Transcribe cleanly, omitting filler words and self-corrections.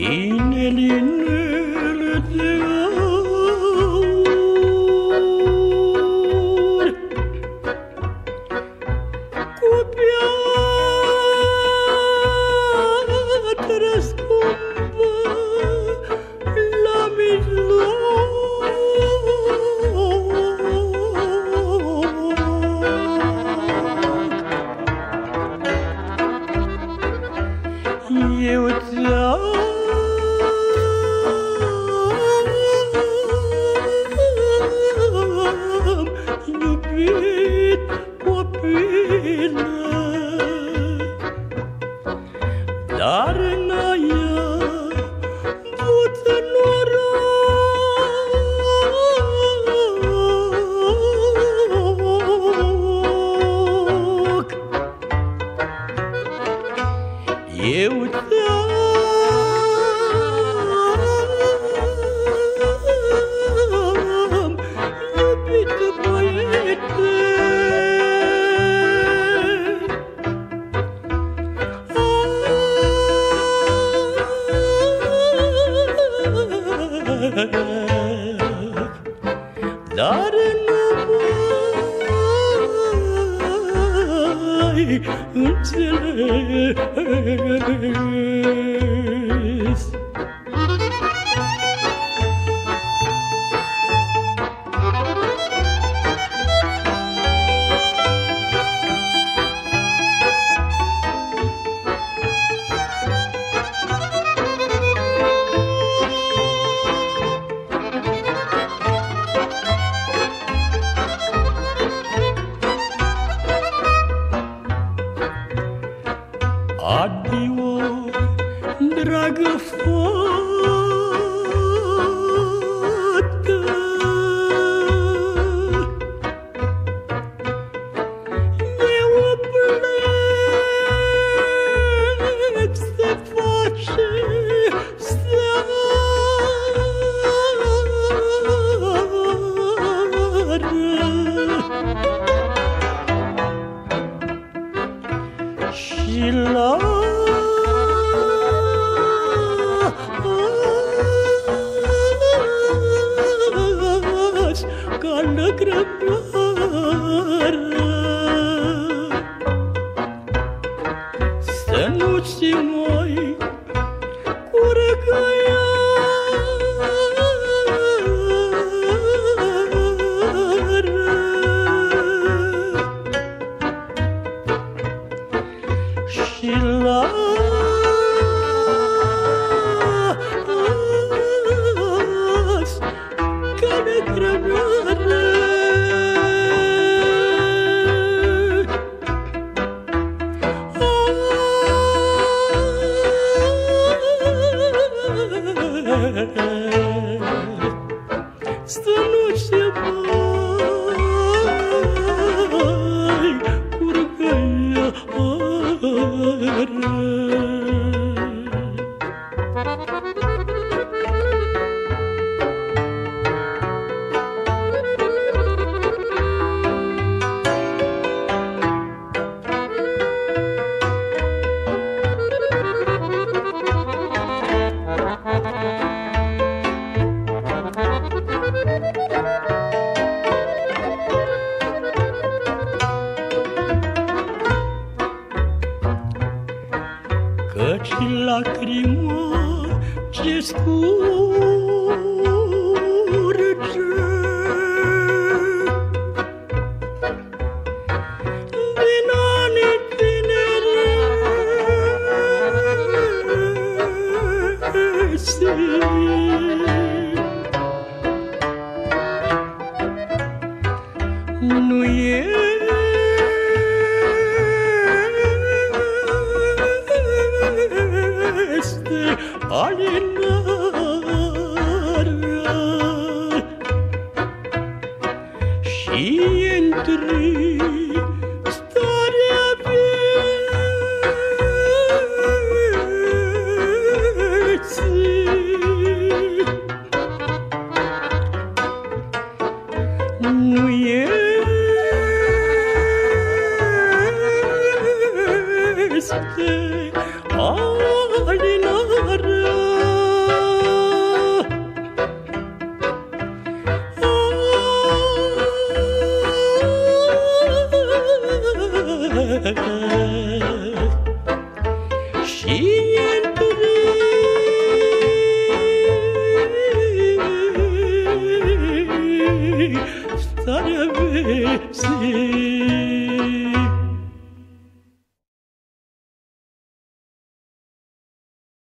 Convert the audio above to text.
Yenelin ölüyor Copia trasbomba La midloc Eu te-am Dar n-aia avut noroc Eu te-am iubit băiete Dar nu mai înțeles Adio, dragă fată Eu plec se face seară Și la aș cală grăbară Să nu-ți mai curgă Și la aș cală grăbară Să nu-ți mai curgă Căci lacrima ce scurge Din anii tinereții Nu e Alinarea Și intri starea vieții Nu este alinarea she